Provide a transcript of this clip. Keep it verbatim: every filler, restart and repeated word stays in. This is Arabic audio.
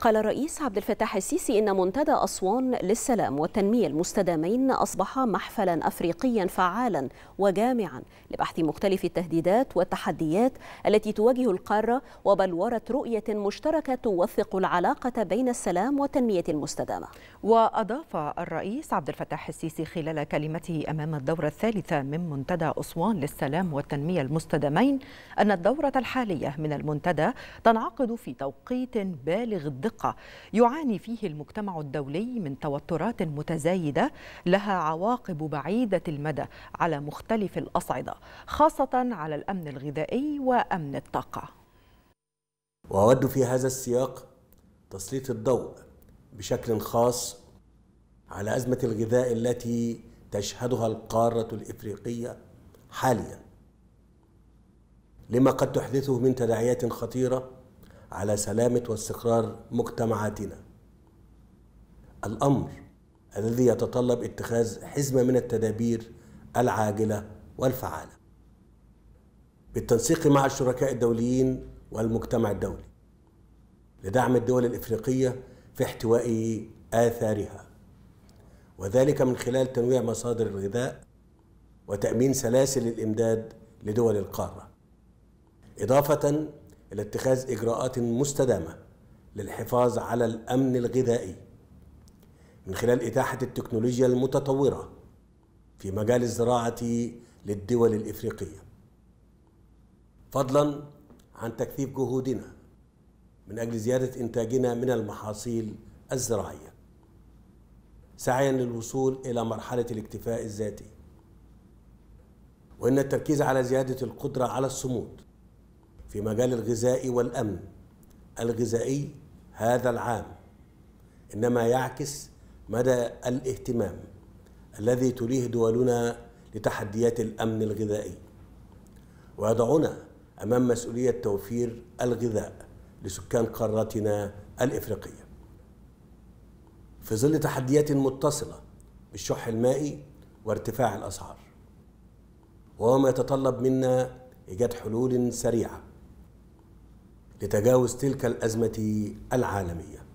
قال الرئيس عبد الفتاح السيسي إن منتدى أسوان للسلام والتنمية المستدامين أصبح محفلا أفريقيا فعالا وجامعا لبحث مختلف التهديدات والتحديات التي تواجه القارة وبلورة رؤية مشتركة توثق العلاقة بين السلام والتنمية المستدامة. وأضاف الرئيس عبد الفتاح السيسي خلال كلمته أمام الدورة الثالثة من منتدى أسوان للسلام والتنمية المستدامين أن الدورة الحالية من المنتدى تنعقد في توقيت بالغ الدقة يعاني فيه المجتمع الدولي من توترات متزايدة لها عواقب بعيدة المدى على مختلف الأصعدة، خاصة على الأمن الغذائي وأمن الطاقة. وأود في هذا السياق تسليط الضوء بشكل خاص على أزمة الغذاء التي تشهدها القارة الإفريقية حاليا، لما قد تحدثه من تداعيات خطيرة على سلامة واستقرار مجتمعاتنا. الأمر الذي يتطلب اتخاذ حزمة من التدابير العاجلة والفعالة بالتنسيق مع الشركاء الدوليين والمجتمع الدولي لدعم الدول الإفريقية في احتواء آثارها، وذلك من خلال تنويع مصادر الغذاء وتأمين سلاسل الإمداد لدول القارة، إضافة إلى اتخاذ إجراءات مستدامة للحفاظ على الأمن الغذائي من خلال إتاحة التكنولوجيا المتطورة في مجال الزراعة للدول الإفريقية، فضلا عن تكثيف جهودنا من أجل زيادة إنتاجنا من المحاصيل الزراعية، سعيا للوصول إلى مرحلة الاكتفاء الذاتي، وإن التركيز على زيادة القدرة على الصمود في مجال الغذاء والأمن الغذائي هذا العام إنما يعكس مدى الاهتمام الذي توليه دولنا لتحديات الأمن الغذائي، ويضعنا أمام مسؤولية توفير الغذاء لسكان قارتنا الإفريقية في ظل تحديات متصلة بالشح المائي وارتفاع الأسعار، وهو ما يتطلب منا إيجاد حلول سريعة لتجاوز تلك الأزمة العالمية.